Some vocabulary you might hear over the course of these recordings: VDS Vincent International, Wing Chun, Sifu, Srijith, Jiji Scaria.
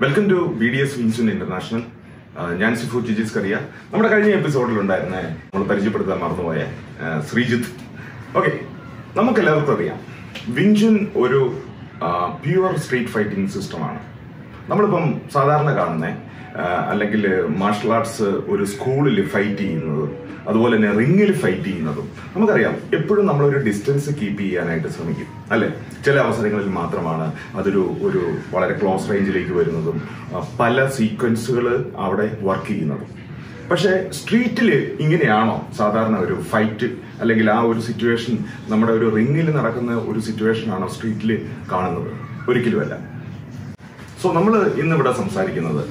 Welcome to VDS Vincent International. Njan Sifu Jijis Kariya. Nammude kazhinja episode il undayirunne nammal parichayappeduthan marthu poya Srijith. Okay, namukku ellarkum ariyam Wing Chun oru pure street fighting system aanu. Nammal ippom sadharana kaanunne allekil martial arts oru school il fight cheyyunnathu adupole ne ring il fight cheyyunnathu namukku ariyam eppozhum nammal oru distance keep cheyyanayitte sramikkum alle chila avasarangalil mathramana adoru oru valare close range ilekku varunnathu pala sequences avade work cheyyunnathu പക്ഷേ സ്ട്രീറ്റിൽ ഇങ്ങനെയാണോ സാധാരണ ഒരു fight അല്ലെങ്കിൽ ആ ഒരു situation നമ്മുടെ ഒരു റിംഗിൽ നടക്കുന്ന ഒരു സിറ്റുവേഷൻ ആണോ സ്ട്രീറ്റിൽ കാണുന്നത്? ഒരിക്കലുമല്ല. സോ നമ്മൾ ഇന്ന് ഇവിടെ സംസാരിക്കുന്നത്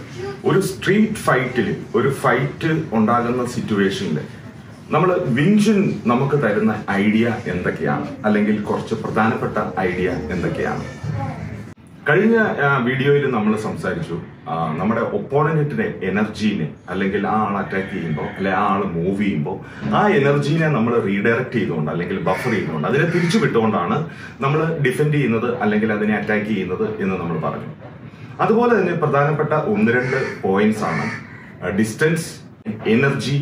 ഒരു സ്ട്രീറ്റ് ഫൈറ്റിൽ ഒരു ഫൈറ്റ് ഉണ്ടാകുന്ന സിറ്റുവേഷനിൽ നമ്മൾ വിംഗ് ചുൻ നമുക്ക് തരുന്ന ഐഡിയ എന്തൊക്കെയാണ്, അല്ലെങ്കിൽ കുറച്ച് പ്രധാനപ്പെട്ട ഐഡിയ എന്തൊക്കെയാണ്? കഴിഞ്ഞ വീഡിയോയിൽ നമ്മൾ സംസാരിച്ചു നമ്മുടെ ഒപ്പോണന്റിന്റെ എനർജീനെ, അല്ലെങ്കിൽ ആ ആൾ അറ്റാക്ക് ചെയ്യുമ്പോൾ അല്ലെങ്കിൽ ആ ആൾ മൂവ് ചെയ്യുമ്പോൾ ആ എനർജീനെ നമ്മൾ റീഡയറക്ട് ചെയ്തുകൊണ്ട് അല്ലെങ്കിൽ ബഫർ ചെയ്തുകൊണ്ട് അതിനെ തിരിച്ചു വിട്ടുകൊണ്ടാണ് നമ്മൾ ഡിഫെൻഡ് ചെയ്യുന്നത് അല്ലെങ്കിൽ അതിനെ അറ്റാക്ക് ചെയ്യുന്നത് എന്ന് നമ്മൾ പറഞ്ഞു. അതുപോലെ തന്നെ പ്രധാനപ്പെട്ട ഒന്ന് രണ്ട് പോയിന്റ്സ് ആണ് ഡിസ്റ്റൻസ്, എനർജി.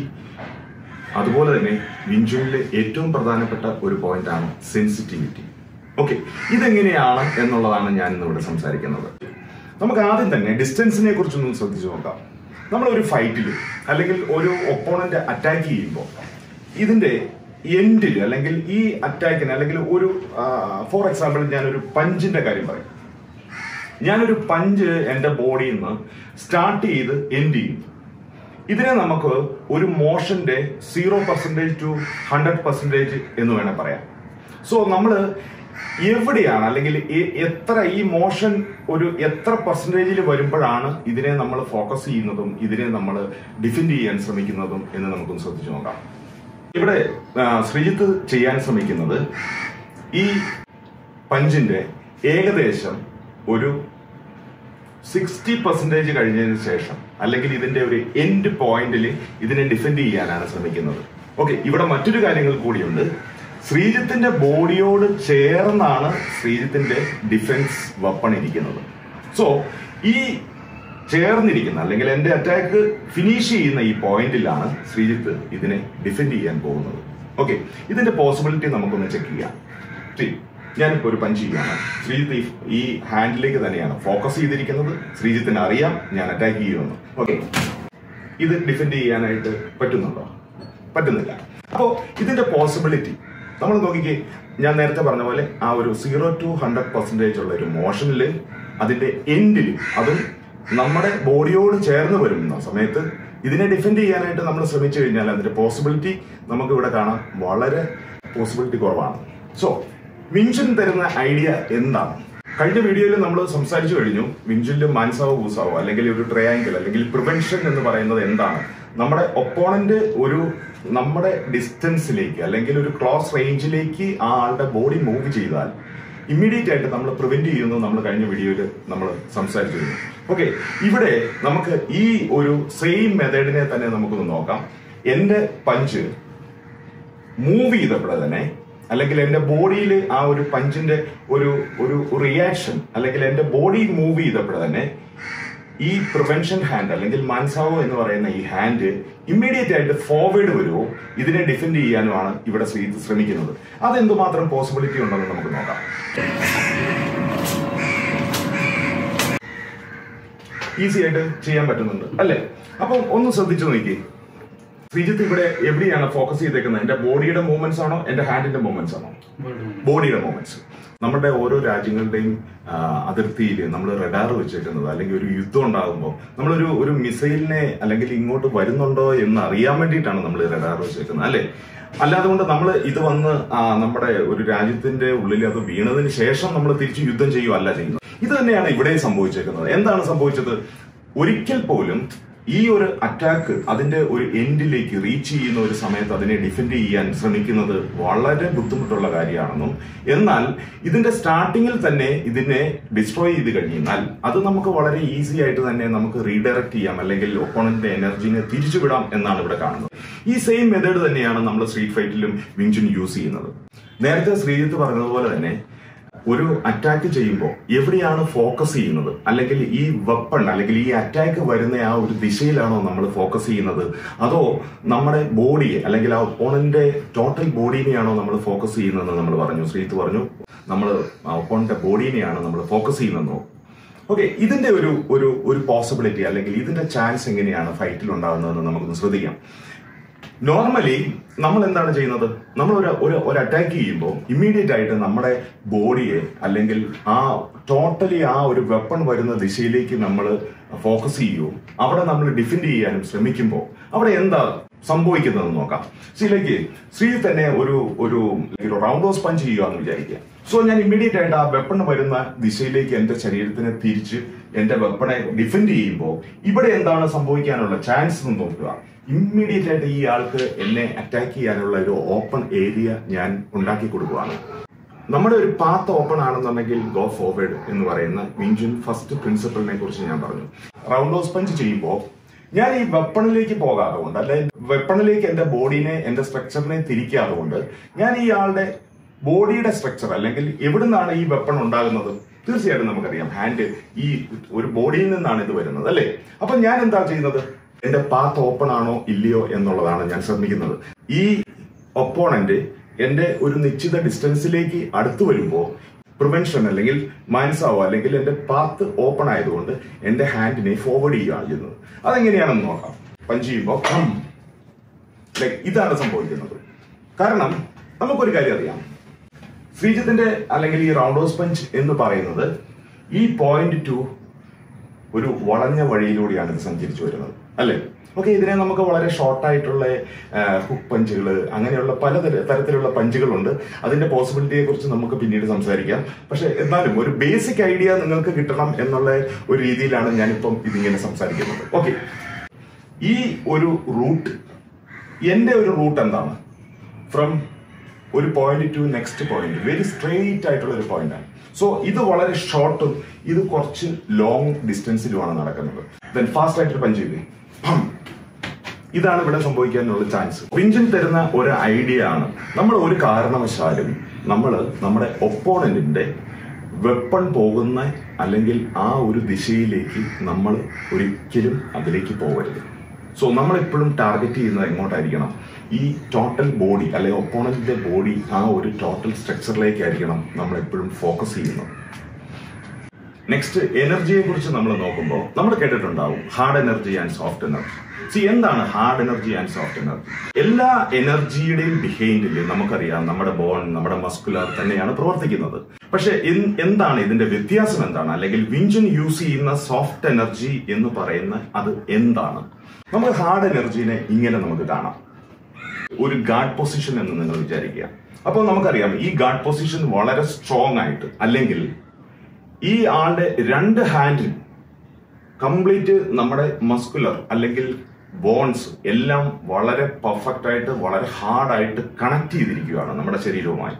അതുപോലെ തന്നെ വിംഗ് ചുനിലെ ഏറ്റവും പ്രധാനപ്പെട്ട ഒരു പോയിന്റ് ആണ് സെൻസിറ്റിവിറ്റി. ഓക്കെ, ഇതെങ്ങനെയാണ് എന്നുള്ളതാണ് ഞാൻ ഇന്നിവിടെ സംസാരിക്കുന്നത്. നമുക്ക് ആദ്യം തന്നെ ഡിസ്റ്റൻസിനെ കുറിച്ചൊന്നും ശ്രദ്ധിച്ചു നോക്കാം. നമ്മളൊരു ഫൈറ്റിൽ അല്ലെങ്കിൽ ഒരു ഒപ്പോണന്റ് അറ്റാക്ക് ചെയ്യുമ്പോൾ ഇതിൻ്റെ എൻഡിൽ അല്ലെങ്കിൽ ഈ അറ്റാക്കിന് അല്ലെങ്കിൽ ഒരു ഫോർ എക്സാമ്പിൾ ഞാനൊരു പഞ്ചിൻ്റെ കാര്യം പറയും. ഞാനൊരു പഞ്ച് എൻ്റെ ബോഡിയിൽ നിന്ന് സ്റ്റാർട്ട് ചെയ്ത് എൻഡ് ചെയ്യും. ഇതിനെ നമുക്ക് ഒരു മോഷൻ്റെ 0% to 100% എന്ന് വേണമെങ്കിൽ പറയാം. സോ നമ്മൾ എവിടെയാണ് അല്ലെങ്കിൽ എത്ര ഈ മോഷൻ ഒരു എത്ര പെർസെൻറ്റേജിൽ വരുമ്പോഴാണ് ഇതിനെ നമ്മൾ ഫോക്കസ് ചെയ്യുന്നതും ഇതിനെ നമ്മൾ ഡിഫെൻഡ് ചെയ്യാൻ ശ്രമിക്കുന്നതും എന്ന് നമുക്കൊന്ന് ശ്രദ്ധിച്ചു നോക്കാം. ഇവിടെ ശ്രീജിത്ത് ചെയ്യാൻ ശ്രമിക്കുന്നത് ഈ പഞ്ചിന്റെ ഏകദേശം ഒരു 60% കഴിഞ്ഞതിന് ശേഷം അല്ലെങ്കിൽ ഇതിന്റെ ഒരു എൻഡ് പോയിന്റിൽ ഇതിനെ ഡിഫെൻഡ് ചെയ്യാനാണ് ശ്രമിക്കുന്നത്. ഓക്കെ, ഇവിടെ മറ്റൊരു കാര്യങ്ങൾ കൂടിയുണ്ട്. ശ്രീജിത്തിന്റെ ബോഡിയോട് ചേർന്നാണ് ശ്രീജിത്തിന്റെ ഡിഫെൻസ് വെപ്പൺ ഇരിക്കുന്നത്. സോ ഈ ചേർന്നിരിക്കുന്ന അല്ലെങ്കിൽ എൻ്റെ അറ്റാക്ക് ഫിനിഷ് ചെയ്യുന്ന ഈ പോയിന്റിലാണ് ശ്രീജിത്ത് ഇതിനെ ഡിഫെൻഡ് ചെയ്യാൻ പോകുന്നത്. ഓക്കെ, ഇതിന്റെ പോസിബിലിറ്റി നമുക്കൊന്ന് ചെക്ക് ചെയ്യാം. ഞാനിപ്പോൾ ഒരു പഞ്ച് ചെയ്യാണ്. ശ്രീജിത്ത് ഈ ഹാൻഡിലേക്ക് തന്നെയാണ് ഫോക്കസ് ചെയ്തിരിക്കുന്നത്. ശ്രീജിത്തിന് അറിയാം ഞാൻ അറ്റാക്ക് ചെയ്യുമെന്ന്. ഓക്കെ, ഇത് ഡിഫെൻഡ് ചെയ്യാനായിട്ട് പറ്റുന്നുണ്ടോ? പറ്റുന്നില്ല. അപ്പോൾ ഇതിന്റെ പോസിബിലിറ്റി നമ്മൾ നോക്കിക്കേ. ഞാൻ നേരത്തെ പറഞ്ഞ പോലെ ആ ഒരു 0% to 100% ഉള്ള ഒരു മോഷനിൽ അതിന്റെ എൻഡിൽ അതും നമ്മുടെ ബോഡിയോട് ചേർന്ന് വരുന്ന സമയത്ത് ഇതിനെ ഡിഫെൻഡ് ചെയ്യാനായിട്ട് നമ്മൾ ശ്രമിച്ചു കഴിഞ്ഞാൽ അതിന്റെ പോസിബിലിറ്റി നമുക്ക് ഇവിടെ കാണാം വളരെ പോസിബിലിറ്റി കുറവാണ്. സോ വിംഗ് ചുൻ തരുന്ന ഐഡിയ എന്താണ്? കഴിഞ്ഞ വീഡിയോയിൽ നമ്മൾ സംസാരിച്ചു കഴിഞ്ഞു വിംഗ് ചുനിൽ മാൻസാവോ കൂസാവോ അല്ലെങ്കിൽ ഒരു ട്രയാങ്കിൾ അല്ലെങ്കിൽ പ്രിവെൻഷൻ എന്ന് പറയുന്നത് എന്താണ്? നമ്മുടെ ഒപ്പോണന്റ് ഒരു നമ്മുടെ ഡിസ്റ്റൻസിലേക്ക് അല്ലെങ്കിൽ ഒരു ക്ലോസ് റേഞ്ചിലേക്ക് ആ ആളുടെ ബോഡി മൂവ് ചെയ്താൽ ഇമ്മീഡിയറ്റ് ആയിട്ട് നമ്മൾ പ്രിവെന്റ് ചെയ്യുന്നത് നമ്മൾ കഴിഞ്ഞ വീഡിയോയിൽ നമ്മൾ സംസാരിച്ചിരുന്നു. ഓക്കെ, ഇവിടെ നമുക്ക് ഈ ഒരു സെയിം മെത്തേഡിനെ തന്നെ നമുക്കൊന്ന് നോക്കാം. എൻ്റെ പഞ്ച് മൂവ് ചെയ്തപ്പോഴെ തന്നെ അല്ലെങ്കിൽ എൻ്റെ ബോഡിയിൽ ആ ഒരു പഞ്ചിന്റെ ഒരു ഒരു റിയാക്ഷൻ അല്ലെങ്കിൽ എൻ്റെ ബോഡി മൂവ് ചെയ്തപ്പോഴെ തന്നെ ഈ പ്രിവെൻഷൻ ഹാൻഡ് അല്ലെങ്കിൽ മാൻസാവോ എന്ന് പറയുന്ന ഈ ഹാൻഡ് ഇമ്മീഡിയറ്റ് ആയിട്ട് ഫോർവേഡ് വരുമോ ഇതിനെ ഡിഫെൻഡ് ചെയ്യാനുമാണ് ഇവിടെ ശ്രീജിത്ത് ശ്രമിക്കുന്നത്. അതെന്തുമാത്രം പോസിബിലിറ്റി ഉണ്ടെന്ന് നമുക്ക് നോക്കാം. ഈസി ആയിട്ട് ചെയ്യാൻ പറ്റുന്നുണ്ട് അല്ലെ? അപ്പം ഒന്ന് ശ്രദ്ധിച്ചു നോക്കി, ശ്രീജിത്ത് ഇവിടെ എവിടെയാണ് ഫോക്കസ് ചെയ്തേക്കുന്നത്? എന്റെ ബോഡിയുടെ മൂവ്മെന്റ്സ് ആണോ എന്റെ ഹാൻഡിന്റെ മൂവ്മെന്റ്സ് ആണോ? ബോഡിയുടെ മൂവ്മെന്റ്സ്. നമ്മുടെ ഓരോ രാജ്യങ്ങളുടെയും അതിർത്തിയിൽ നമ്മൾ റഡാർ വെച്ചേക്കുന്നത്, അല്ലെങ്കിൽ ഒരു യുദ്ധം ഉണ്ടാകുമ്പോൾ നമ്മളൊരു മിസൈലിനെ അല്ലെങ്കിൽ ഇങ്ങോട്ട് വരുന്നുണ്ടോ എന്ന് അറിയാൻ വേണ്ടിയിട്ടാണ് നമ്മൾ റഡാർ വെച്ചേക്കുന്നത്, അല്ലെ? അല്ലാതെ കൊണ്ട് നമ്മൾ ഇത് വന്ന് നമ്മുടെ ഒരു രാജ്യത്തിന്റെ ഉള്ളിൽ അത് വീണതിന് ശേഷം നമ്മൾ തിരിച്ച് യുദ്ധം ചെയ്യുകയല്ല ചെയ്യുന്നത്. ഇത് തന്നെയാണ് ഇവിടെ സംഭവിച്ചേക്കുന്നത്. എന്താണ് സംഭവിച്ചത്? ഒരിക്കൽ പോലും ഈ ഒരു അറ്റാക്ക് അതിന്റെ ഒരു എൻഡിലേക്ക് റീച്ച് ചെയ്യുന്ന ഒരു സമയത്ത് അതിനെ ഡിഫെൻഡ് ചെയ്യാൻ ശ്രമിക്കുന്നത് വളരെ ബുദ്ധിമുട്ടുള്ള കാര്യമാണെന്നും, എന്നാൽ ഇതിന്റെ സ്റ്റാർട്ടിങ്ങിൽ തന്നെ ഇതിനെ ഡിസ്ട്രോയ് ചെയ്ത് കഴിഞ്ഞാൽ അത് നമുക്ക് വളരെ ഈസി ആയിട്ട് തന്നെ നമുക്ക് റീഡയറക്ട് ചെയ്യാം, അല്ലെങ്കിൽ ഒപ്പോണന്റിന്റെ എനർജിനെ തിരിച്ചുവിടാം എന്നാണ് ഇവിടെ കാണുന്നത്. ഈ സെയിം മെത്തേഡ് തന്നെയാണ് നമ്മൾ സ്ട്രീറ്റ് ഫൈറ്റിലും വിങ്ചുൻ യൂസ് ചെയ്യുന്നത്. നേരത്തെ ശ്രീജിത്ത് പറഞ്ഞതുപോലെ തന്നെ ഒരു അറ്റാക്ക് ചെയ്യുമ്പോൾ എവിടെയാണ് ഫോക്കസ് ചെയ്യുന്നത്, അല്ലെങ്കിൽ ഈ വെപ്പൺ അല്ലെങ്കിൽ ഈ അറ്റാക്ക് വരുന്ന ആ ഒരു ദിശയിലാണോ നമ്മൾ ഫോക്കസ് ചെയ്യുന്നത്, അതോ നമ്മുടെ ബോഡിയെ അല്ലെങ്കിൽ ആ ഒപ്പോണന്റെ ടോട്ടൽ ബോഡീനെയാണോ നമ്മൾ ഫോക്കസ് ചെയ്യുന്നതെന്ന് നമ്മൾ പറഞ്ഞു. ശ്രീത്ത് പറഞ്ഞു നമ്മൾ ഒപ്പോണന്റെ ബോഡീനെയാണ് നമ്മൾ ഫോക്കസ് ചെയ്യുന്നതെന്നോ. ഓക്കെ, ഇതിന്റെ ഒരു ഒരു പോസിബിലിറ്റി അല്ലെങ്കിൽ ഇതിന്റെ ചാൻസ് എങ്ങനെയാണ് ഫൈറ്റിൽ ഉണ്ടാകുന്നതെന്ന് നമുക്കൊന്ന് ശ്രദ്ധിക്കാം. നോർമലി നമ്മൾ എന്താണ് ചെയ്യുന്നത്? നമ്മൾ ഒരു അറ്റാക്ക് ചെയ്യുമ്പോൾ ഇമ്മീഡിയറ്റ് ആയിട്ട് നമ്മുടെ ബോഡിയെ അല്ലെങ്കിൽ ആ ടോട്ടലി ആ ഒരു വെപ്പൺ വരുന്ന ദിശയിലേക്ക് നമ്മൾ ഫോക്കസ് ചെയ്യുകയും അവിടെ നമ്മൾ ഡിഫെൻഡ് ചെയ്യാനും ശ്രമിക്കുമ്പോൾ അവിടെ എന്താ സംഭവിക്കുന്നതെന്ന് നോക്കാം. ശരിക്ക് ശ്രീ തന്നെ ഒരു ഒരു റൗണ്ട് ഹോസ് പഞ്ച് ചെയ്യുകയെന്ന് വിചാരിക്കുക. സോ ഞാൻ ഇമ്മീഡിയറ്റ് ആയിട്ട് ആ വെപ്പൺ വരുന്ന ദിശയിലേക്ക് എന്റെ ശരീരത്തിനെ തിരിച്ച് എന്റെ വെപ്പണെ ഡിഫെൻഡ് ചെയ്യുമ്പോൾ ഇവിടെ എന്താണ് സംഭവിക്കാനുള്ള ചാൻസ് എന്ന് നോക്കുക. ഇമ്മീഡിയറ്റ് ആയിട്ട് ഈ ആൾക്ക് എന്നെ അറ്റാക്ക് ചെയ്യാനുള്ള ഒരു ഓപ്പൺ ഏരിയ ഞാൻ ഉണ്ടാക്കി കൊടുക്കുകയാണ്. നമ്മുടെ ഒരു പാത്ത് ഓപ്പൺ ആണെന്നുണ്ടെങ്കിൽ ഗോ ഫോർവേഡ് എന്ന് പറയുന്ന വിങ്ചുൻ ഫസ്റ്റ് പ്രിൻസിപ്പിളിനെ കുറിച്ച് ഞാൻ പറഞ്ഞു. റൗണ്ട് ഹോസ് പഞ്ച് ചെയ്യുമ്പോൾ ഞാൻ ഈ വെപ്പണിലേക്ക് പോകാതെ കൊണ്ട്, അല്ലെങ്കിൽ വെപ്പണിലേക്ക് എന്റെ ബോഡീനെ എന്റെ സ്ട്രക്ചറിനെ തിരിക്കാതെ കൊണ്ട് ഞാൻ ഈ ആളുടെ ബോഡിയുടെ സ്ട്രക്ചർ അല്ലെങ്കിൽ എവിടുന്നാണ് ഈ വെപ്പൺ ഉണ്ടാകുന്നത്? തീർച്ചയായിട്ടും നമുക്കറിയാം ഹാൻഡ് ഈ ഒരു ബോഡിയിൽ നിന്നാണ് ഇത് വരുന്നത്, അല്ലെ? അപ്പൊ ഞാൻ എന്താ ചെയ്യുന്നത്? എന്റെ പാത്ത് ഓപ്പൺ ആണോ ഇല്ലയോ എന്നുള്ളതാണ് ഞാൻ ശ്രദ്ധിക്കുന്നത്. ഈ ഒപ്പോണന്റ് എന്റെ ഒരു നിശ്ചിത ഡിസ്റ്റൻസിലേക്ക് അടുത്തു വരുമ്പോൾ പ്രിവെൻഷൻ അല്ലെങ്കിൽ മാൻസാവോ അല്ലെങ്കിൽ എന്റെ പാത്ത് ഓപ്പൺ ആയതുകൊണ്ട് എന്റെ ഹാൻഡിനെ ഫോർവേഡ് ചെയ്യുകയാണ് ചെയ്യുന്നത്. അതെങ്ങനെയാണെന്ന് നോക്കാം. പഞ്ച് ചെയ്യുമ്പോൾ ലൈക്ക് ഇതാണ് സംഭവിക്കുന്നത്. കാരണം നമുക്കൊരു കാര്യം അറിയാം, ശ്രീജിത്തിന്റെ അല്ലെങ്കിൽ ഈ റൗണ്ട് ഹോസ് പഞ്ച് എന്ന് പറയുന്നത് ഈ പോയിന്റ് ടു ഒരു വളഞ്ഞ വഴിയിലൂടെയാണ് ഇത് സഞ്ചരിച്ചു വരുന്നത്, അല്ലെ? ഓക്കെ, ഇതിനെ നമുക്ക് വളരെ ഷോർട്ടായിട്ടുള്ള ഹുക്ക് പഞ്ചുകൾ, അങ്ങനെയുള്ള പലതരത്തിലുള്ള പഞ്ചുകളുണ്ട്. അതിന്റെ പോസിബിലിറ്റിയെ കുറിച്ച് നമുക്ക് പിന്നീട് സംസാരിക്കാം. പക്ഷെ എന്നാലും ഒരു ബേസിക് ഐഡിയ നിങ്ങൾക്ക് കിട്ടണം എന്നുള്ള ഒരു രീതിയിലാണ് ഞാനിപ്പം ഇതിങ്ങനെ സംസാരിക്കുന്നത്. ഓക്കെ, ഈ ഒരു റൂട്ട്, എന്റെ ഒരു റൂട്ട് എന്താണ്? ഫ്രം ഒരു point to next point, very straight ആയിട്ടുള്ള ഒരു പോയിന്റാണ്. സോ ഇത് വളരെ ഷോർട്ടും ഇത് കുറച്ച് ലോങ് ഡിസ്റ്റൻസിലുമാണ് നടക്കുന്നത്. ദെൻ ഫാസ്റ്റ് ആയിട്ട് പഞ്ച് ചെയ്തേ, ഇതാണ് ഇവിടെ സംഭവിക്കാനുള്ള ചാൻസ്. വിങ്ചുൻ തരുന്ന ഒരു ഐഡിയ ആണ് നമ്മൾ ഒരു കാരണവശാലും നമ്മൾ നമ്മുടെ ഒപ്പോണന്റിന്റെ വെപ്പൺ പോകുന്ന അല്ലെങ്കിൽ ആ ഒരു ദിശയിലേക്ക് നമ്മൾ ഒരിക്കലും അതിലേക്ക് പോകരുത്. സോ നമ്മൾ എപ്പോഴും ടാർഗറ്റ് ചെയ്യുന്നത് എങ്ങോട്ടായിരിക്കണം? ഈ ടോട്ടൽ ബോഡി അല്ലെങ്കിൽ ഒപ്പോണന്റിന്റെ ബോഡി ആ ഒരു ടോട്ടൽ സ്ട്രക്ചറിലേക്കായിരിക്കണം നമ്മൾ എപ്പോഴും ഫോക്കസ് ചെയ്യുന്നത്. നെക്സ്റ്റ്, എനർജിയെ കുറിച്ച് നമ്മൾ നോക്കുമ്പോൾ നമ്മൾ കേട്ടിട്ടുണ്ടാവും hard energy and soft energy. See, എന്താണ് hard energy and soft energy? എല്ലാ എനർജിയുടെയും ബിഹൈൻഡില് നമുക്കറിയാം നമ്മുടെ ബോൺ, നമ്മുടെ മസ്കുലർ തന്നെയാണ് പ്രവർത്തിക്കുന്നത്. പക്ഷെ എന്താണ് ഇതിന്റെ വ്യത്യാസം? എന്താണ് അല്ലെങ്കിൽ വിങ്ചുൻ യൂസ് ചെയ്യുന്ന സോഫ്റ്റ് എനർജി എന്ന് പറയുന്ന അത് എന്താണ്? നമ്മൾ ഹാർഡ് എനർജീനെ ഇങ്ങനെ നമുക്ക് കാണാം. ഒരു ഗാർഡ് പൊസിഷൻ എന്ന് നിങ്ങൾ വിചാരിക്കുക. അപ്പോൾ നമുക്കറിയാം ഈ ഗാർഡ് പൊസിഷൻ വളരെ സ്ട്രോങ് ആയിട്ട്, അല്ലെങ്കിൽ ഈ ആളുടെ രണ്ട് ഹാൻഡിൽ കംപ്ലീറ്റ് നമ്മുടെ മസ്കുലർ അല്ലെങ്കിൽ ബോൺസ് എല്ലാം വളരെ പെർഫെക്റ്റ് ആയിട്ട് വളരെ ഹാർഡായിട്ട് കണക്ട് ചെയ്തിരിക്കുകയാണ് നമ്മുടെ ശരീരവുമായി.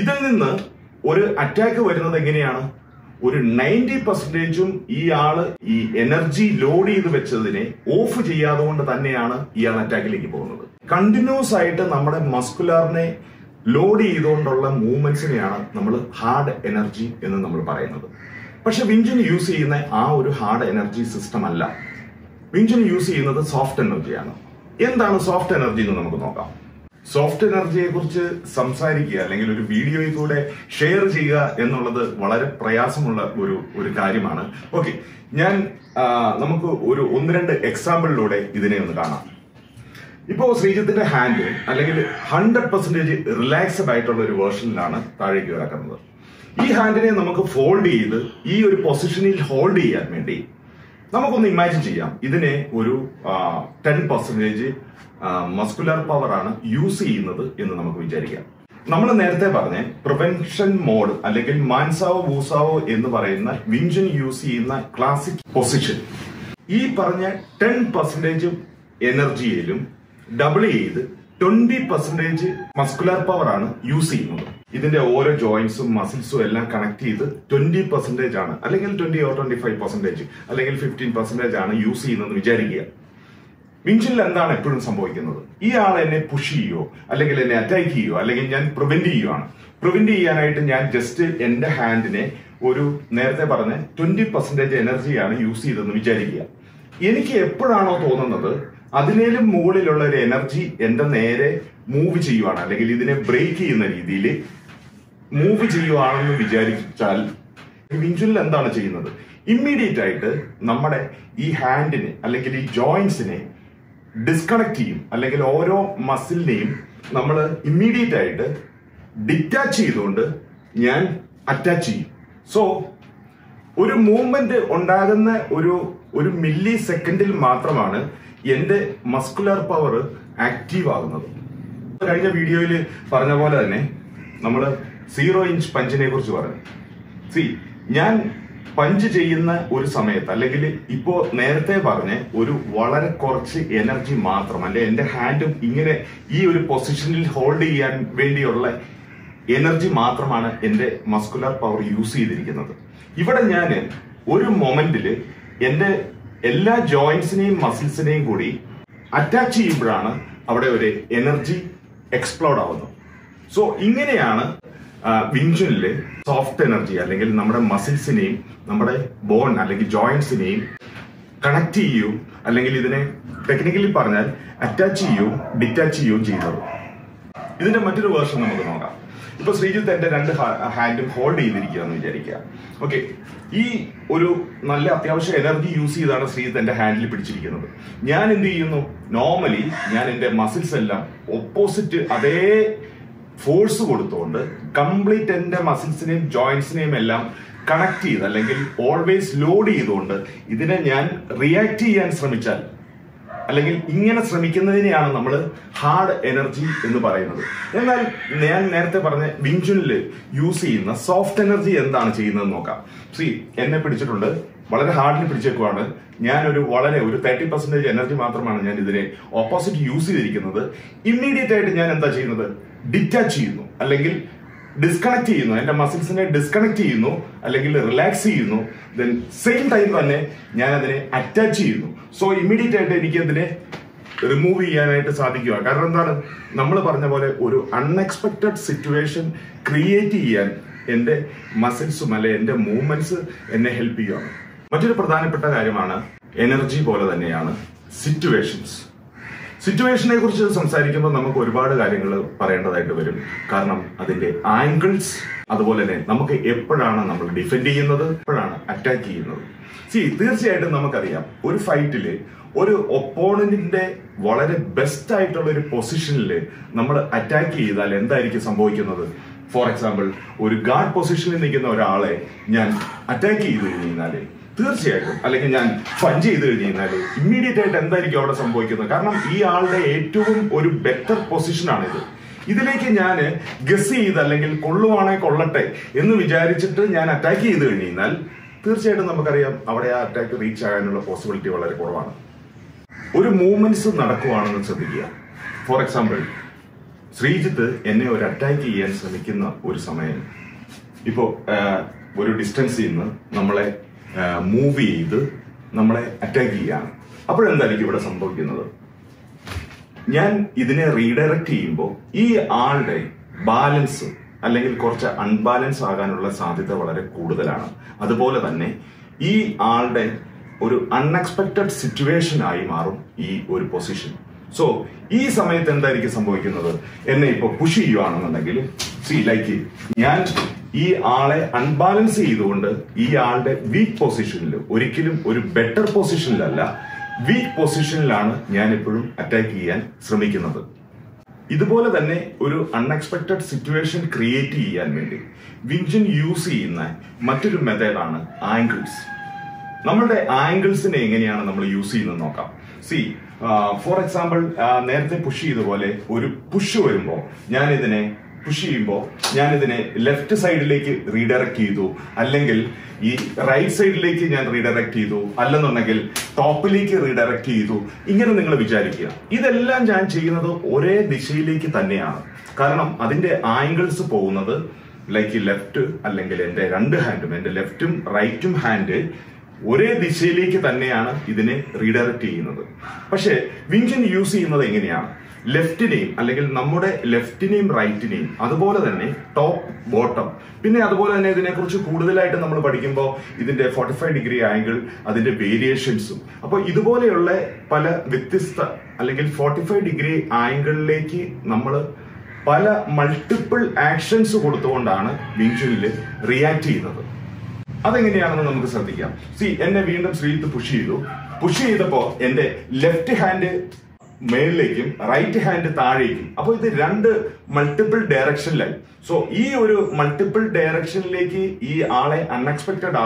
ഇതിൽ നിന്ന് ഒരു അറ്റാക്ക് വരുന്നത് എങ്ങനെയാണ്? ഒരു 90%ഉം ഈ ആള് ഈ എനർജി ലോഡ് ചെയ്ത് വെച്ചതിനെ ഓഫ് ചെയ്യാതെ കൊണ്ട് തന്നെയാണ് ഇയാൾ അറ്റാക്കിലേക്ക് പോകുന്നത്. കണ്ടിന്യൂസ് ആയിട്ട് നമ്മുടെ മസ്കുലറിനെ ലോഡ് ചെയ്തുകൊണ്ടുള്ള മൂവ്മെന്റ്സിനെയാണ് നമ്മൾ ഹാർഡ് എനർജി എന്ന് നമ്മൾ പറയുന്നത്. പക്ഷെ വിങ്ചുൻ യൂസ് ചെയ്യുന്ന ആ ഒരു ഹാർഡ് എനർജി സിസ്റ്റം അല്ല. വിങ്ചുൻ യൂസ് ചെയ്യുന്നത് സോഫ്റ്റ് എനർജിയാണ്. എന്താണ് സോഫ്റ്റ് എനർജി എന്ന് നമുക്ക് നോക്കാം. Soft energy samsari video share prayasam. Okay, Nyan example now, Srijith's hand is 100% relaxed version. This hand is folded in this position. We imagine this is 10% muscular power used in this. Prevention mode Mansao Wusao Wing Chun used in the classic position. This is 10% energy. Double is 20% muscular power using. This is the joints and muscles connected 20%, 20 or 25%, 15% using. Wing Chun is a push, attack, prevent. Prevent just in the hand 20% energy using. Adinale Moodle energy and the Nere move Giana, like a break in the delay, move Giana Vijari child, Vinchul and Dana Chino. Immediately, number E hand in allegedly joints in a disconnect team, allegedly oro muscle name, number immediately detach it under Yan attachy. So, Uru movement on Dagana Uru millisecondal matramana. This muscular power is active. In the video, we will have 0-inch punch. See, I punch at one time, but now I energy. My hand is in this position, holding energy. My muscular power is used. Now, one moment, all joints and muscles attach energy explode. So, this is soft energy, our muscles, our bone, our joints connect you, technically attach you, detach you. This is another version. Now, Srijith hand hold. Okay. This is energy used in the hand. Normally, my muscles opposite force complete muscles and joints connected, always loaded. This is reactive and stramichal. Hard energy in the Parano. Then I Wing Chun use in soft energy and the see, hardly picture corner, 30% energy opposite use another, immediate detach you, disconnect you, and muscles disconnect you, relax you, then same time attach you. So immediately remove an unexpected situation create muscles and movements and help you. Energy situations. Situation angles. That's why we defend and attack. See, this is a fight. One opponent is the best position. We attack it. For example, a guard position is attack. I punch immediately and the record some boy. Karnam better position on it. Either like Yane, Gessi, the Legil Kuluana Colate, in the Vijarichit, Yan attack either Ninal, Thursday and the Macaria, our attack reach and possibility of a record. Uri movements of Narakuan Sadiya. For example, Srijith, any or attack and Samikina Urisamayan. If a distance in Namala. Movie this, attack here. Then what is happening? When I redirect this balance or unbalance is very important. That's why this is an unexpected situation in this position. So, this time, what is happening? See, like, unbalanced weak position. One better position. Weak position, attack. This is an unexpected situation created. Wing Chun uses another method, angles. How do we use angles? See, for example, I push left side redirect, right side redirect, top redirect. This is angles like left hand, left right hand. This redirect. Wing Chun use left name, left name, right name. That's top, bottom. That's 45 degree angle, that's variations. So, this is 45 degree angle, multiple actions react. That's why we have to do. See, I will push you. Push you left hand male, right hand thigh. So, this is multiple direction. So, this multiple direction is unexpected. I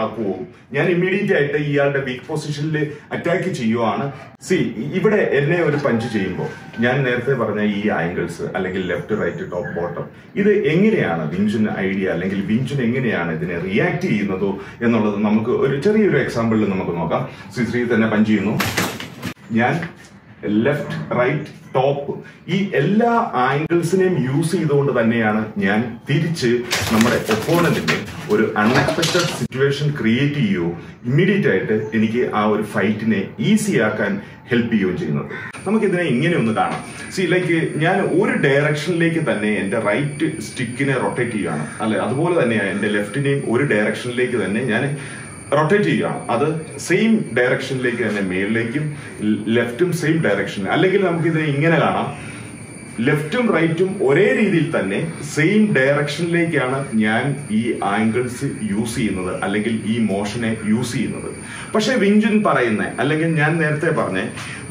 immediately attack weak position. See, here I punch. I angles, left, right, top, bottom. This is the Wing Chun idea. Wing Chun is reacting. Example. See, I punch. Left, right, top. These angles use an unexpected situation create you immediately fight easy help you. See, like one direction right stick rotate. Left name one direction. Rotate. That's the same direction like male left same direction. Left and right same direction like these angles use this motion use. But Wing Chun says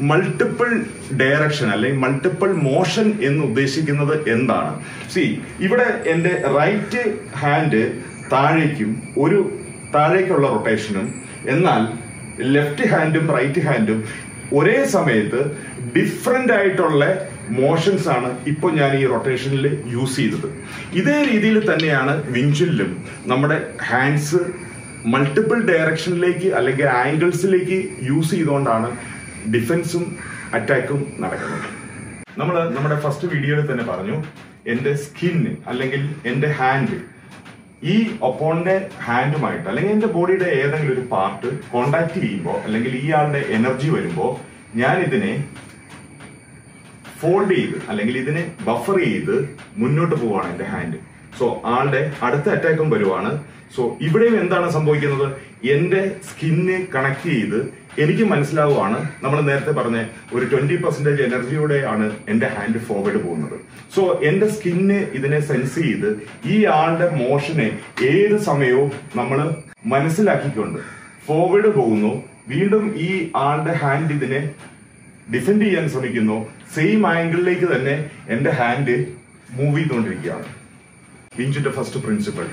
multiple direction, multiple motion. See, here right hand rotation, left hand and right hand different motions are rotation used. This Wing Chun hands multiple direction angles use defense attack. Our first video is skin and hand. This upon the hand might, the body part contact energy വരുമ്പോൾ ഞാൻ ഇതിനെ fold ചെയ്തു അല്ലെങ്കിൽ ഇതിനെ buffer ചെയ്തു മുന്നോട്ട് പോവാണ് എൻ്റെ ഹാൻഡ്. സോ ആൾടെ അടുത്ത അറ്റാക്കും വരുവാണ്. സോ ഇവിടെയും എന്താണ് സംഭവിക്കുന്നത്? എൻ്റെ സ്കിന്നെ കണക്ട് ചെയ്തു എനിക്ക് മനസ്സിലാവുവാണ് നമ്മൾ നേരത്തെ പറഞ്ഞ ഒരു 20% എനർജിയോടെ ആണ് എൻ്റെ ഹാൻഡ് ഫോർവേഡ് പോകുന്നത്. സോ എൻ്റെ സ്കിന്നെ ഇതിനെ സെൻസ് ചെയ്തു ഈ ആൾടെ മോഷനെ ഏത് സമയവും നമ്മൾ മനസ്സിലാക്കിക്കൊണ്ട് ഫോർവേഡ് പോകുന്നു. വീണ്ടും ഈ ആൾടെ ഹാൻഡ് ഇതിനെ defend ചെയ്യാൻ ശ്രമിക്കുന്നു. Same angle like തന്നെ എൻ്റെ ഹാൻഡ് മൂവ് ചെയ്തുകൊണ്ടിരിക്കുകയാണ്. Wing Chun's first principle.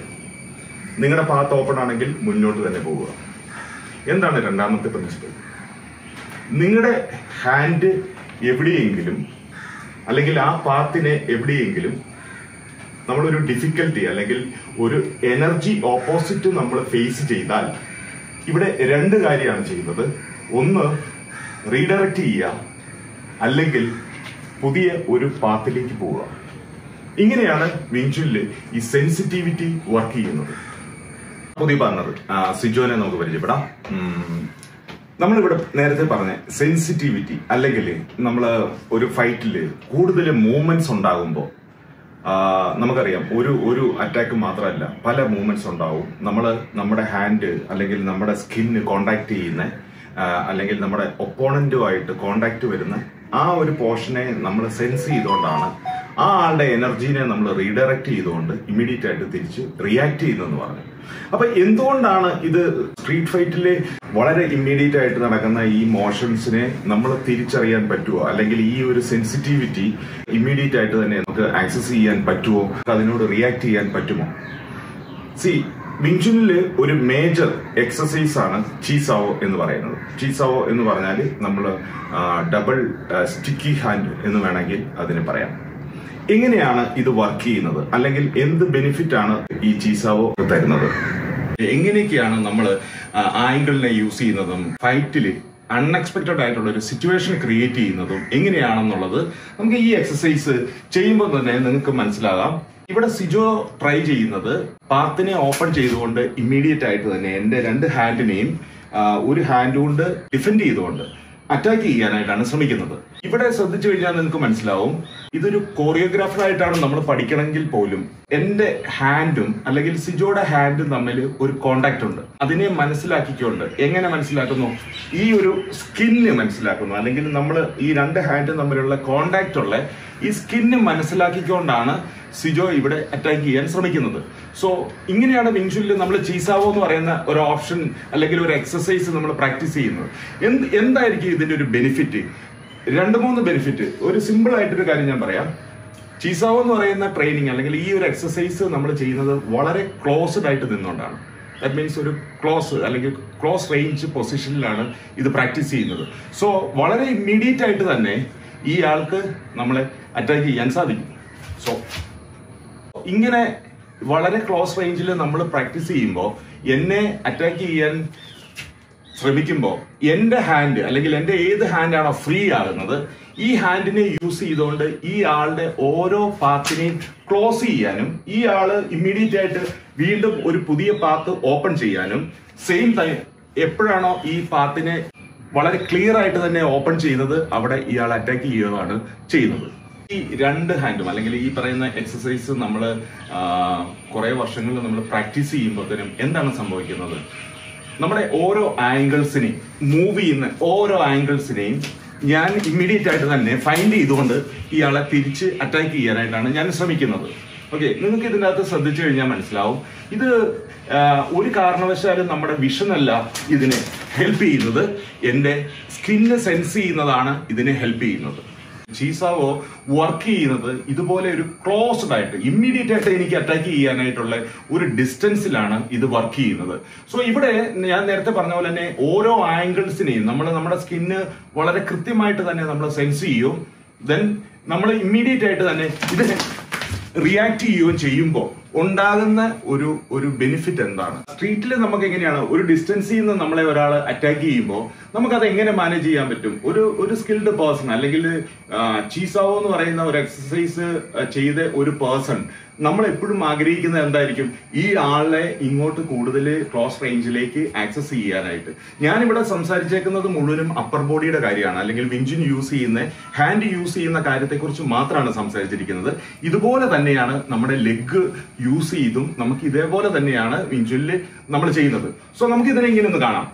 നിങ്ങളുടെ path open ആണെങ്കിൽ മുന്നോട്ട് തന്നെ പോവുക. എന്താണ് രണ്ടാമത്തെ പ്രിൻസിപ്പിൾ? നിങ്ങളുടെ ഹാൻഡ് എവിടെയെങ്കിലും അല്ലെങ്കിൽ ആ പാത്തിനെ എവിടെയെങ്കിലും നമ്മൾ ഒരു ഡിഫിക്കൽട്ടി അല്ലെങ്കിൽ ഒരു എനർജി ഓപ്പോസിറ്റ് നമ്മൾ ഫേസ് ചെയ്താൽ ഇവിടെ രണ്ട് കാര്യമാണ് ചെയ്യുന്നത്. ഒന്ന് റീഡയറക്റ്റ് ചെയ്യുക അല്ലെങ്കിൽ പുതിയ ഒരു പാത്തിലേക്ക് പോവുക. ഇങ്ങനെയാണ് Wing Chun's ഈ സെൻസിറ്റിവിറ്റി വർക്ക് ചെയ്യുന്നത്. Sijone നമുക്ക് പരിചയപ്പെടാം. നമ്മളിവിടെ നേരത്തെ പറഞ്ഞ സെൻസിറ്റിവിറ്റി അല്ലെങ്കിൽ നമ്മൾ ഒരു ഫൈറ്റിൽ കൂടുതൽ മൂവ്മെന്റ്സ് ഉണ്ടാകുമ്പോൾ നമുക്കറിയാം ഒരു അറ്റാക്ക് മാത്രമല്ല പല മൂവ്മെന്റ്സ് ഉണ്ടാവും. നമ്മൾ നമ്മുടെ ഹാൻഡ് അല്ലെങ്കിൽ നമ്മുടെ സ്കിൻ കോണ്ടാക്ട് ചെയ്യുന്ന അല്ലെങ്കിൽ നമ്മുടെ ഒപ്പോണന്റുമായിട്ട് കോണ്ടാക്ട് വരുന്ന ആ ഒരു പോർഷനെ നമ്മൾ സെൻസ് ചെയ്തുകൊണ്ടാണ് ആ ആളുടെ എനർജീനെ നമ്മൾ റീഡയറക്റ്റ് ചെയ്തുകൊണ്ട് ഇമ്മീഡിയറ്റ് ആയിട്ട് തിരിച്ച് റിയാക്ട് ചെയ്യുന്നതെന്ന് പറഞ്ഞു. അപ്പൊ എന്തുകൊണ്ടാണ് ഇത് സ്ട്രീറ്റ് ഫൈറ്റിലെ വളരെ ഇമ്മീഡിയറ്റ് ആയിട്ട് നടക്കുന്ന ഈ മോഷൻസിനെ നമ്മൾ തിരിച്ചറിയാൻ പറ്റുമോ, അല്ലെങ്കിൽ ഈ ഒരു സെൻസിറ്റിവിറ്റി ഇമ്മീഡിയറ്റ് ആയിട്ട് തന്നെ നമുക്ക് ആക്സസ് ചെയ്യാൻ പറ്റുമോ, അതിനോട് റിയാക്ട് ചെയ്യാൻ പറ്റുമോ? സി, വിങ് ചുനിലെ ഒരു മേജർ എക്സസൈസ് ആണ് ചീസാവോ എന്ന് പറയുന്നത്. ചീസാവോ എന്ന് പറഞ്ഞാൽ നമ്മൾ ഡബിൾ സ്റ്റിക്കി ഹാൻഡ് എന്ന് വേണമെങ്കിൽ അതിന് പറയാം. എങ്ങനെയാണ് ഇത് വർക്ക് ചെയ്യുന്നത്, അല്ലെങ്കിൽ എന്ത് ബെനിഫിറ്റ് ആണ് ഈ ചീസാവോ തരുന്നത്, എങ്ങനെയൊക്കെയാണ് നമ്മൾ ആംഗിളിനെ യൂസ് ചെയ്യുന്നതും ഫൈറ്റിൽ അൺഎക്സ്പെക്റ്റഡ് ആയിട്ടുള്ള ഒരു സിറ്റുവേഷൻ ക്രിയേറ്റ് ചെയ്യുന്നതും എങ്ങനെയാണെന്നുള്ളത് നമുക്ക് ഈ എക്സസൈസ് ചെയ്യുമ്പോൾ തന്നെ നിങ്ങൾക്ക് മനസ്സിലാകാം. ഇവിടെ സിജോ ട്രൈ ചെയ്യുന്നത് പാത്തിനെ ഓപ്പൺ ചെയ്തുകൊണ്ട് ഇമ്മീഡിയറ്റ് ആയിട്ട് തന്നെ എൻ്റെ രണ്ട് ഹാൻഡിനെയും ഒരു ഹാൻഡ് കൊണ്ട് ഡിഫെൻഡ് ചെയ്തുകൊണ്ട് അറ്റാക്ക് ചെയ്യാനായിട്ടാണ് ശ്രമിക്കുന്നത്. ഇവിടെ ശ്രദ്ധിച്ചു കഴിഞ്ഞാൽ നിങ്ങൾക്ക് മനസ്സിലാവും, ഇതൊരു കോറിയോഗ്രാഫർ ആയിട്ടാണ് നമ്മൾ പഠിക്കണമെങ്കിൽ പോലും എൻ്റെ ഹാൻഡും അല്ലെങ്കിൽ സിജോയുടെ ഹാൻഡും തമ്മിൽ ഒരു കോണ്ടാക്ട് ഉണ്ട്. അതിനെ മനസ്സിലാക്കിക്കൊണ്ട് എങ്ങനെ മനസ്സിലാക്കുന്നു, ഈ ഒരു സ്കിന്ന് മനസ്സിലാക്കുന്നു, അല്ലെങ്കിൽ നമ്മൾ ഈ രണ്ട് ഹാൻഡും തമ്മിലുള്ള കോണ്ടാക്ട് ഉള്ള ഈ സ്കിന്ന് മനസ്സിലാക്കിക്കൊണ്ടാണ് സിജോ ഇവിടെ അറ്റാക്ക് ചെയ്യാൻ ശ്രമിക്കുന്നത്. സോ ഇങ്ങനെയാണ് വിങ് ചുനിൽ നമ്മൾ ചീസാവോ എന്ന് പറയുന്ന ഒരു ഓപ്ഷൻ അല്ലെങ്കിൽ ഒരു എക്സസൈസ് നമ്മൾ പ്രാക്ടീസ് ചെയ്യുന്നത്. എന്തായിരിക്കും ഇതിൻ്റെ ഒരു ബെനിഫിറ്റ്? രണ്ട് മൂന്ന് ബെനിഫിറ്റ്. ഒരു സിമ്പിൾ ആയിട്ടൊരു കാര്യം ഞാൻ പറയാം. ചീസാവോ എന്ന് പറയുന്ന ട്രെയിനിങ് അല്ലെങ്കിൽ ഈ ഒരു എക്സസൈസ് നമ്മൾ ചെയ്യുന്നത് വളരെ ക്ലോസ്ഡ് ആയിട്ട് നിന്നുകൊണ്ടാണ്. ദാറ്റ് മീൻസ് ഒരു ക്ലോസ് അല്ലെങ്കിൽ ക്ലോസ് റേഞ്ച് പൊസിഷനിലാണ് ഇത് പ്രാക്ടീസ് ചെയ്യുന്നത്. സോ വളരെ ഇമ്മീഡിയറ്റ് ആയിട്ട് തന്നെ ഈ ആൾക്ക് നമ്മളെ അറ്റാക്ക് ചെയ്യാൻ സാധിക്കും. സോ ഇങ്ങനെ വളരെ ക്ലോസ് റേഞ്ചിൽ നമ്മൾ പ്രാക്ടീസ് ചെയ്യുമ്പോൾ എന്നെ അറ്റാക്ക് ചെയ്യാൻ ശ്രമിക്കുമ്പോൾ എൻ്റെ ഹാൻഡ് അല്ലെങ്കിൽ എൻ്റെ ഏത് ഹാൻഡാണോ ഫ്രീ ആകുന്നത്, ഈ ഹാൻഡിനെ യൂസ് ചെയ്തുകൊണ്ട് ഈ ആളുടെ ഓരോ പാത്തിനെയും ക്ലോസ് ചെയ്യാനും ഈ ആള് ഇമ്മീഡിയറ്റ് ആയിട്ട് വീണ്ടും ഒരു പുതിയ പാത്ത് ഓപ്പൺ ചെയ്യാനും, സെയിം ടൈം എപ്പോഴാണോ ഈ പാത്തിനെ വളരെ ക്ലിയർ ആയിട്ട് തന്നെ ഓപ്പൺ ചെയ്യുന്നത് അവിടെ ഇയാൾ അറ്റാക്ക് ചെയ്യുകയാണ് ചെയ്യുന്നത്. ഈ രണ്ട് ഹാൻഡും അല്ലെങ്കിൽ ഈ പറയുന്ന എക്സസൈസ് നമ്മൾ കുറേ വർഷങ്ങളിൽ നമ്മൾ പ്രാക്ടീസ് ചെയ്യുമ്പോഴത്തേനും എന്താണ് സംഭവിക്കുന്നത്, നമ്മുടെ ഓരോ ആംഗിൾസിനെയും മൂവ് ചെയ്യുന്ന ഓരോ ആംഗിൾസിനെയും ഞാൻ ഇമ്മീഡിയറ്റ് ആയിട്ട് തന്നെ ഫൈൻഡ് ചെയ്തുകൊണ്ട് ഇയാളെ തിരിച്ച് അറ്റാക്ക് ചെയ്യാനായിട്ടാണ് ഞാൻ ശ്രമിക്കുന്നത്. ഓക്കെ, നിങ്ങൾക്ക് ഇതിൻ്റെ അകത്ത് ശ്രദ്ധിച്ചു കഴിഞ്ഞാൽ മനസ്സിലാവും, ഇത് ഒരു കാരണവശാലും നമ്മുടെ വിഷനല്ല ഇതിനെ ഹെൽപ്പ് ചെയ്യുന്നത്, എൻ്റെ സ്കിന്ന് സെൻസ് ചെയ്യുന്നതാണ് ഇതിനെ ഹെൽപ്പ് ചെയ്യുന്നത്. ചീസാവോ വർക്ക് ചെയ്യുന്നത് ഇതുപോലെ ഒരു ക്ലോസ്ഡ് ആയിട്ട് ഇമ്മീഡിയറ്റ് ആയിട്ട് എനിക്ക് അറ്റാക്ക് ചെയ്യാനായിട്ടുള്ള ഒരു ഡിസ്റ്റൻസിലാണ് ഇത് വർക്ക് ചെയ്യുന്നത്. സോ ഇവിടെ ഞാൻ നേരത്തെ പറഞ്ഞ പോലെ തന്നെ ഓരോ ആംഗിൾസിനെയും നമ്മൾ നമ്മുടെ സ്കിന്ന് വളരെ കൃത്യമായിട്ട് തന്നെ നമ്മൾ സെൻസ് ചെയ്യും. ദെൻ നമ്മൾ ഇമ്മീഡിയറ്റ് ആയിട്ട് തന്നെ ഇതിനെ റിയാക്ട് ചെയ്യുകയും ചെയ്യുമ്പോൾ ഉണ്ടാകുന്ന ഒരു ഒരു ബെനിഫിറ്റ് എന്താണ്? സ്ട്രീറ്റിൽ നമുക്ക് എങ്ങനെയാണ് ഒരു ഡിസ്റ്റൻസിൽ നിന്ന് നമ്മളെ ഒരാൾ അറ്റാക്ക് ചെയ്യുമ്പോൾ നമുക്കത് എങ്ങനെ മാനേജ് ചെയ്യാൻ പറ്റും? ഒരു സ്കിൽഡ് പേഴ്സൺ അല്ലെങ്കിൽ ചീസാവോ എന്ന് പറയുന്ന ഒരു എക്സസൈസ് ചെയ്ത ഒരു പേഴ്സൺ നമ്മളെപ്പോഴും ആഗ്രഹിക്കുന്നത് എന്തായിരിക്കും, ഈ ആളെ ഇങ്ങോട്ട് കൂടുതൽ ക്ലോസ് റേഞ്ചിലേക്ക് ആക്സസ് ചെയ്യാനായിട്ട്. ഞാനിവിടെ സംസാരിച്ചേക്കുന്നത് മുഴുവനും അപ്പർ ബോഡിയുടെ കാര്യമാണ്, അല്ലെങ്കിൽ വിങ് ചുൻ യൂസ് ചെയ്യുന്ന ഹാൻഡ് യൂസ് ചെയ്യുന്ന കാര്യത്തെക്കുറിച്ച് മാത്രമാണ് സംസാരിച്ചിരിക്കുന്നത്. ഇതുപോലെ തന്നെയാണ് നമ്മുടെ ലെഗ് യൂസ് ചെയ്തും നമുക്ക് ഇതേപോലെ തന്നെയാണ് വിങ് ചുനിൽ നമ്മൾ ചെയ്യുന്നത്. സോ നമുക്ക് ഇതിനെ ഇങ്ങനെ ഒന്ന് കാണാം.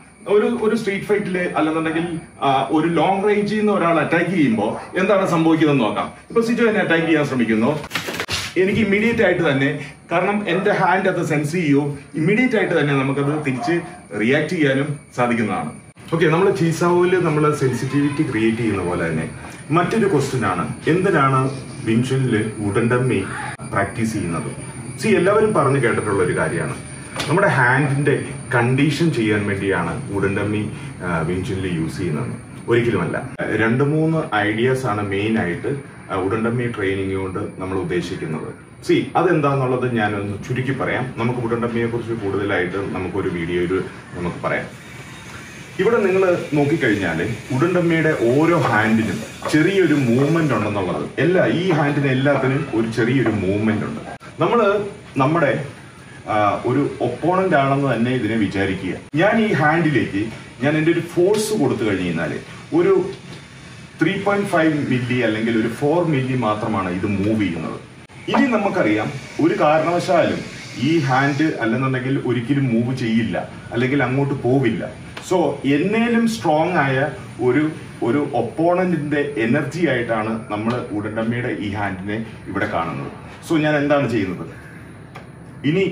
ഒരു സ്ട്രീറ്റ് ഫൈറ്റില് അല്ലെന്നുണ്ടെങ്കിൽ ഒരു ലോങ് റേഞ്ചിൽ നിന്ന് ഒരാൾ അറ്റാക്ക് ചെയ്യുമ്പോൾ എന്താണ് സംഭവിക്കുന്നത് നോക്കാം. ഇപ്പൊ സിജോ എന്നെ അറ്റാക്ക് ചെയ്യാൻ ശ്രമിക്കുന്നു. എനിക്ക് ഇമ്മീഡിയറ്റ് ആയിട്ട് തന്നെ, കാരണം എൻ്റെ ഹാൻഡ് അത് സെൻസ് ചെയ്യുമോ, ഇമ്മീഡിയറ്റ് ആയിട്ട് തന്നെ നമുക്കത് തിരിച്ച് റിയാക്ട് ചെയ്യാനും സാധിക്കുന്നതാണ്. ഓക്കെ, നമ്മൾ ചീസാവോയില് നമ്മൾ സെൻസിറ്റിവിറ്റി ക്രിയേറ്റ് ചെയ്യുന്ന പോലെ തന്നെ മറ്റൊരു ക്വസ്റ്റ്യൻ ആണ്, എന്തിനാണ് വിങ് ചുനിൽ വുഡൻ ഡമ്മി പ്രാക്ടീസ് ചെയ്യുന്നത്? എല്ലാവരും പറഞ്ഞു കേട്ടിട്ടുള്ള ഒരു കാര്യമാണ്, നമ്മുടെ ഹാൻഡിന്റെ കണ്ടീഷൻ ചെയ്യാൻ വേണ്ടിയാണ് വുഡൻ ഡമ്മി വിങ് ചുനിൽ യൂസ് ചെയ്യുന്നത്. ഒരിക്കലുമല്ല. 2-3 ഐഡിയാസ് ആണ് മെയിൻ ആയിട്ട് വുഡൻ ഡമ്മി ട്രെയിനിങ് കൊണ്ട് നമ്മൾ ഉദ്ദേശിക്കുന്നത്. സി, അതെന്താന്നുള്ളത് ഞാനൊന്ന് ചുരുക്കി പറയാം. നമുക്ക് വുഡൻ ഡമ്മിയെ കുറിച്ച് കൂടുതലായിട്ട് നമുക്കൊരു വീഡിയോയിൽ നമുക്ക് പറയാം. ഇവിടെ നിങ്ങൾ നോക്കിക്കഴിഞ്ഞാൽ വുഡൻ ഡമ്മിയുടെ ഓരോ ഹാൻഡിനും ചെറിയൊരു മൂവ്മെന്റ് ഉണ്ടെന്നുള്ളത്, ഈ ഹാൻഡിന് എല്ലാത്തിനും ഒരു ചെറിയൊരു മൂവ്മെന്റ് ഉണ്ട്. നമ്മൾ നമ്മുടെ ഒരു ഒപ്പോണന്റ് ആണെന്ന് തന്നെ ഇതിനെ വിചാരിക്കുക. ഞാൻ ഈ ഹാൻഡിലേക്ക് ഞാൻ എൻ്റെ ഒരു ഫോഴ്സ് കൊടുത്തു കഴിഞ്ഞാൽ ഒരു 3.5 മില്ലി അല്ലെങ്കിൽ ഒരു 4 മില്ലി മാത്രമാണ് ഇത് മൂവ് ചെയ്യുന്നത്. ഇനി നമുക്കറിയാം, ഒരു കാരണവശാലും ഈ ഹാൻഡ് അല്ലെന്നുണ്ടെങ്കിൽ ഒരിക്കലും മൂവ് ചെയ്യില്ല, അല്ലെങ്കിൽ അങ്ങോട്ട് പോവില്ല. സോ എന്നേലും സ്ട്രോങ് ആയ ഒരു ഒരു ഒപ്പോണന്റിന്റെ എനർജി ആയിട്ടാണ് നമ്മൾ ഉടമ്പയുടെ ഈ ഹാൻഡിനെ ഇവിടെ കാണുന്നത്. സോ ഞാൻ എന്താണ് ചെയ്യുന്നത്, ഇനി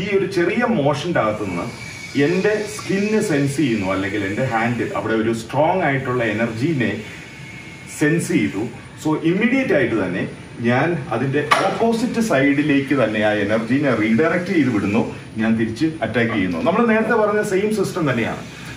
ഈ ഒരു ചെറിയ മോഷൻ്റെ അകത്തുനിന്ന് എൻ്റെ സ്കിന്ന് സെൻസ് ചെയ്യുന്നു, അല്ലെങ്കിൽ എൻ്റെ ഹാൻഡ് അവിടെ ഒരു സ്ട്രോങ് ആയിട്ടുള്ള എനർജീനെ സെൻസ് ചെയ്തു. സോ ഇമ്മീഡിയറ്റ് ആയിട്ട് തന്നെ ഞാൻ അതിൻ്റെ ഓപ്പോസിറ്റ് സൈഡിലേക്ക് തന്നെ ആ എനർജീനെ റീഡയറക്റ്റ് ചെയ്ത് വിടുന്നു, ഞാൻ തിരിച്ച് അറ്റാക്ക് ചെയ്യുന്നു. നമ്മൾ നേരത്തെ പറഞ്ഞ സെയിം സിസ്റ്റം തന്നെയാണ്.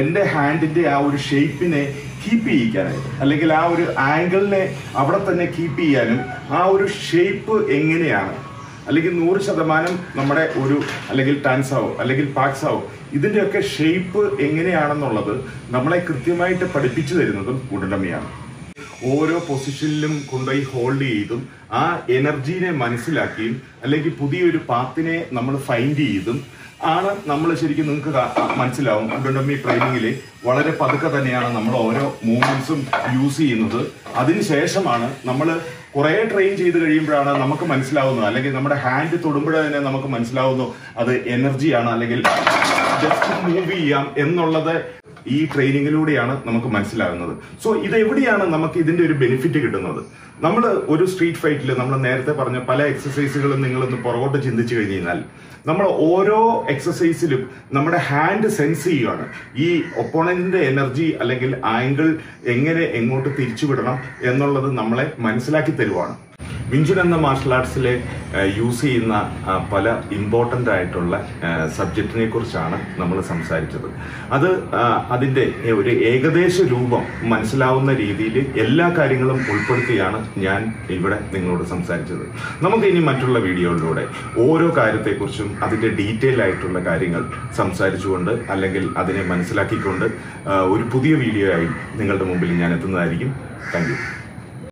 എൻ്റെ ഹാൻഡിൻ്റെ ആ ഒരു ഷേപ്പിനെ കീപ്പ് ചെയ്യിക്കാനായിട്ട് അല്ലെങ്കിൽ ആ ഒരു ആംഗിളിനെ അവിടെ തന്നെ കീപ്പ് ചെയ്യാനും ആ ഒരു ഷേപ്പ് എങ്ങനെയാണ് അല്ലെങ്കിൽ 100% നമ്മുടെ ഒരു അല്ലെങ്കിൽ ടാൻസാവോ അല്ലെങ്കിൽ പാക്സാവോ ഇതിൻ്റെയൊക്കെ ഷേപ്പ് എങ്ങനെയാണെന്നുള്ളത് നമ്മളെ കൃത്യമായിട്ട് പഠിപ്പിച്ചു തരുന്നതും ഉടമ്പടിയാണ്. ഓരോ പൊസിഷനിലും കൊണ്ടുപോയി ഹോൾഡ് ചെയ്തും ആ എനർജീനെ മനസ്സിലാക്കിയും അല്ലെങ്കിൽ പുതിയൊരു പാത്തിനെ നമ്മൾ ഫൈൻഡ് ചെയ്തും ആണ് നമ്മൾ ശരിക്കും നിങ്ങൾക്ക് മനസ്സിലാവും. ഉടമ്പടി ട്രെയിനിങ്ങിൽ വളരെ പതുക്കെ തന്നെയാണ് നമ്മൾ ഓരോ മൂവ്മെന്റ്സും യൂസ് ചെയ്യുന്നത്. അതിനുശേഷമാണ് നമ്മൾ കുറേ ട്രെയിൻ ചെയ്ത് കഴിയുമ്പോഴാണ് നമുക്ക് മനസ്സിലാവുന്നത്, അല്ലെങ്കിൽ നമ്മുടെ ഹാൻഡ് തൊടുമ്പോഴേ തന്നെ നമുക്ക് മനസ്സിലാവുന്നു അത് എനർജിയാണ് അല്ലെങ്കിൽ ജസ്റ്റ് മൂവ് ചെയ്യാം എന്നുള്ളത് ഈ ട്രെയിനിങ്ങിലൂടെയാണ് നമുക്ക് മനസ്സിലാകുന്നത്. സോ ഇതെവിടെയാണ് നമുക്ക് ഇതിന്റെ ഒരു ബെനിഫിറ്റ് കിട്ടുന്നത്? നമ്മൾ ഒരു സ്ട്രീറ്റ് ഫൈറ്റിൽ നമ്മൾ നേരത്തെ പറഞ്ഞ പല എക്സസൈസുകളും നിങ്ങളൊന്ന് പുറകോട്ട് ചിന്തിച്ചു കഴിഞ്ഞു കഴിഞ്ഞാൽ നമ്മൾ ഓരോ എക്സസൈസിലും നമ്മുടെ ഹാൻഡ് സെൻസ് ചെയ്യുകയാണ്. ഈ ഒപ്പോണന്റിന്റെ എനർജി അല്ലെങ്കിൽ ആംഗിൾ എങ്ങനെ എങ്ങോട്ട് തിരിച്ചുവിടണം എന്നുള്ളത് നമ്മളെ മനസ്സിലാക്കി തരുവാണ്. വിങ് ചുൻ എന്ന മാർഷൽ ആർട്സിലെ യൂസ് ചെയ്യുന്ന പല ഇമ്പോർട്ടൻ്റ് ആയിട്ടുള്ള സബ്ജക്റ്റിനെ കുറിച്ചാണ് നമ്മൾ സംസാരിച്ചത്. അത് അതിൻ്റെ ഒരു ഏകദേശ രൂപം മനസ്സിലാവുന്ന രീതിയിൽ എല്ലാ കാര്യങ്ങളും ഉൾപ്പെടുത്തിയാണ് ഞാൻ ഇവിടെ നിങ്ങളോട് സംസാരിച്ചത്. നമുക്ക് ഇനി മറ്റുള്ള വീഡിയോയിലൂടെ ഓരോ കാര്യത്തെക്കുറിച്ചും അതിൻ്റെ ഡീറ്റെയിൽ ആയിട്ടുള്ള കാര്യങ്ങൾ സംസാരിച്ചുകൊണ്ട് അല്ലെങ്കിൽ അതിനെ മനസ്സിലാക്കിക്കൊണ്ട് ഒരു പുതിയ വീഡിയോ ആയി നിങ്ങളുടെ മുമ്പിൽ ഞാൻ എത്തുന്നതായിരിക്കും. Thank U.